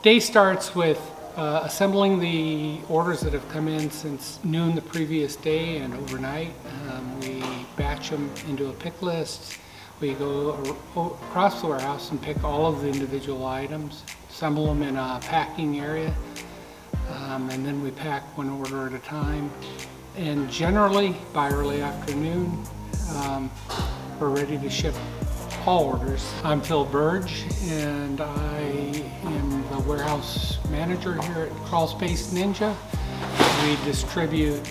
Day starts with assembling the orders that have come in since noon the previous day and overnight. We batch them into a pick list. We go across the warehouse and pick all of the individual items, assemble them in a packing area, and then we pack one order at a time. And generally, by early afternoon, we're ready to ship all orders. I'm Phil Burge, and I am the warehouse manager here at Crawlspace Ninja. We distribute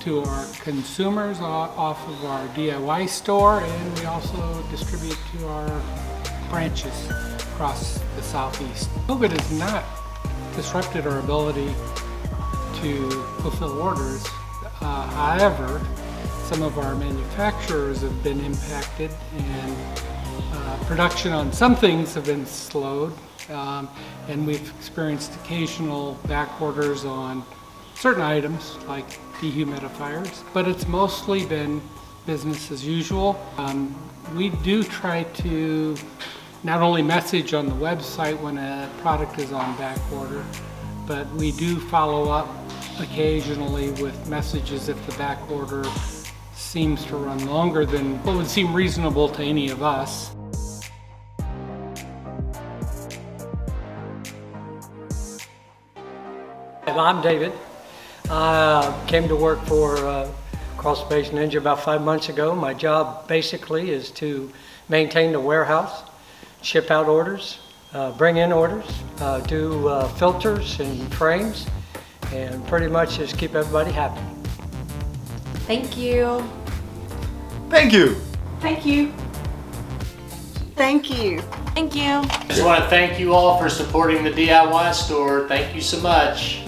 to our consumers off of our DIY store, and we also distribute to our branches across the southeast. COVID has not disrupted our ability to fulfill orders. However, some of our manufacturers have been impacted, and production on some things have been slowed, and we've experienced occasional back orders on certain items like dehumidifiers, but it's mostly been business as usual. We do try to not only message on the website when a product is on back order, but we do follow up occasionally with messages if the back order seems to run longer than what would seem reasonable to any of us. And I'm David. I came to work for Crawlspace Ninja about 5 months ago. My job basically is to maintain the warehouse, ship out orders, bring in orders, do filters and frames, and pretty much just keep everybody happy. Thank you. Thank you. Thank you. Thank you. Thank you. I just want to thank you all for supporting the DIY store. Thank you so much.